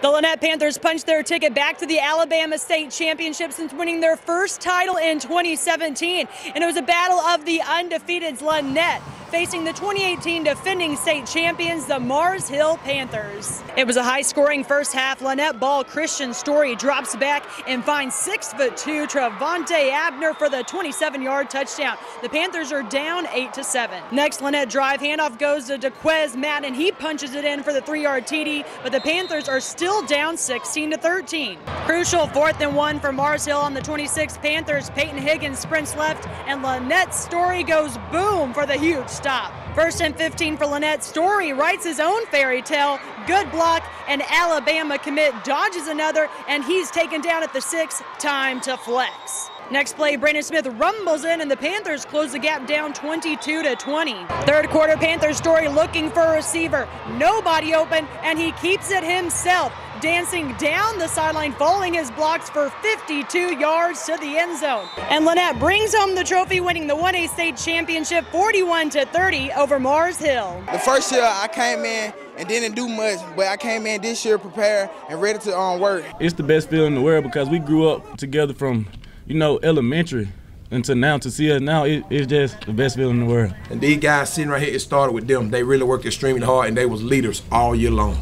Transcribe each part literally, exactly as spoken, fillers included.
The Lanett Panthers punched their ticket back to the Alabama State Championship since winning their first title in twenty seventeen. And it was a battle of the undefeated Lanett facing the twenty eighteen defending state champions, the Mars Hill Panthers. It was a high-scoring first half. Lanett ball Kristian Story drops back and finds six foot two Travaunta Abner for the twenty-seven yard touchdown. The Panthers are down eight to seven. Next Lanett drive handoff goes to Daquez Madden. He punches it in for the three yard T D, but the Panthers are still down sixteen to thirteen. Crucial fourth and one for Mars Hill on the twenty-six. Panthers Peyton Higgins sprints left, and Lanett's Story goes boom for the huge stop. First and fifteen for Lanett. Story writes his own fairy tale. Good block, and Alabama commit dodges another, and he's taken down at the six. Time to flex. Next play, Brandon Smith rumbles in, and the Panthers close the gap down twenty-two to twenty. Third quarter, Panthers Story looking for a receiver. Nobody open, and he keeps it himself, dancing down the sideline, following his blocks for fifty-two yards to the end zone. And Lanett brings home the trophy, winning the one A state championship forty-one to thirty over Mars Hill. The first year I came in and didn't do much, but I came in this year prepared and ready to um, work. It's the best feeling in the world because we grew up together from, you know, elementary until now. To see us now, it, it's just the best feeling in the world. And these guys sitting right here, it started with them. They really worked extremely hard, and they was leaders all year long.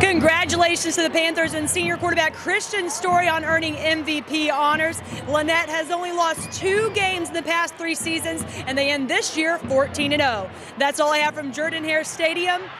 Congratulations to the Panthers and senior quarterback Kristian Story on earning M V P honors. Lanett has only lost two games in the past three seasons, and they end this year fourteen and oh. That's all I have from Jordan-Hare Stadium.